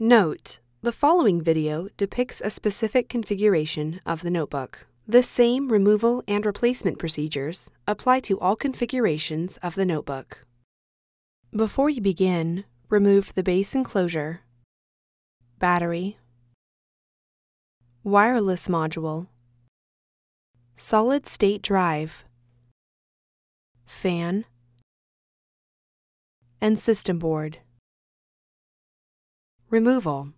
Note: the following video depicts a specific configuration of the notebook. The same removal and replacement procedures apply to all configurations of the notebook. Before you begin, remove the base enclosure, battery, wireless module, solid-state drive, fan, and system board. Removal.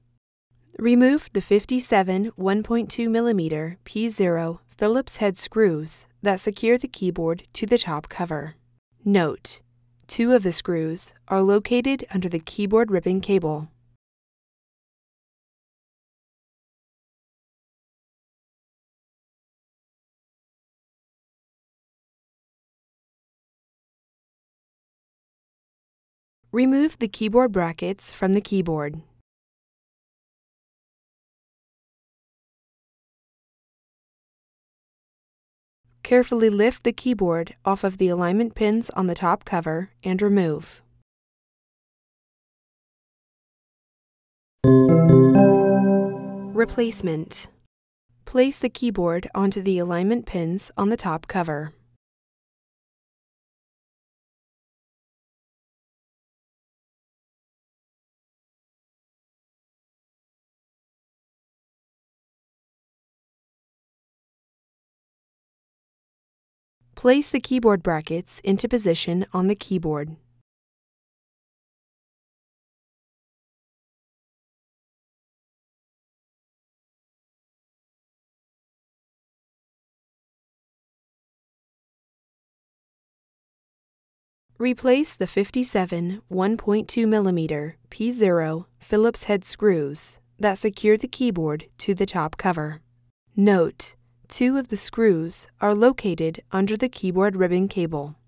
Remove the 57 1.2mm P0 Phillips head screws that secure the keyboard to the top cover. Note: two of the screws are located under the keyboard ribbon cable. Remove the keyboard brackets from the keyboard. Carefully lift the keyboard off of the alignment pins on the top cover and remove. Replacement. Place the keyboard onto the alignment pins on the top cover. Place the keyboard brackets into position on the keyboard. Replace the 57 1.2mm P0 Phillips head screws that secure the keyboard to the top cover. Note: two of the screws are located under the keyboard ribbon cable.